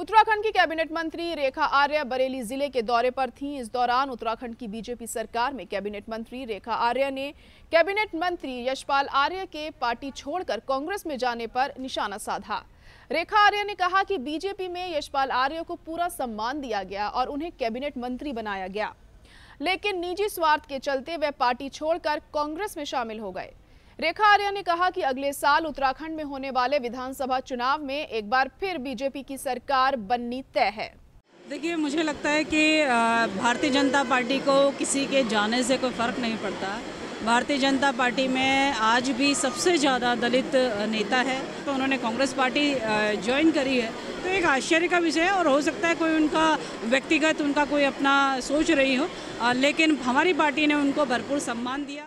उत्तराखंड की कैबिनेट मंत्री रेखा आर्य बरेली जिले के दौरे पर थीं। इस दौरान उत्तराखंड की बीजेपी सरकार में कैबिनेट मंत्री रेखा आर्य ने कैबिनेट मंत्री यशपाल आर्य के पार्टी छोड़कर कांग्रेस में जाने पर निशाना साधा। रेखा आर्य ने कहा कि बीजेपी में यशपाल आर्य को पूरा सम्मान दिया गया और उन्हें कैबिनेट मंत्री बनाया गया, लेकिन निजी स्वार्थ के चलते वे पार्टी छोड़कर कांग्रेस में शामिल हो गए। रेखा आर्य ने कहा कि अगले साल उत्तराखंड में होने वाले विधानसभा चुनाव में एक बार फिर बीजेपी की सरकार बननी तय है। देखिए, मुझे लगता है कि भारतीय जनता पार्टी को किसी के जाने से कोई फर्क नहीं पड़ता। भारतीय जनता पार्टी में आज भी सबसे ज़्यादा दलित नेता है, तो उन्होंने कांग्रेस पार्टी ज्वाइन करी है, तो एक आश्चर्य का विषय है। और हो सकता है कोई उनका व्यक्तिगत उनका कोई अपना सोच रही हो, लेकिन हमारी पार्टी ने उनको भरपूर सम्मान दिया।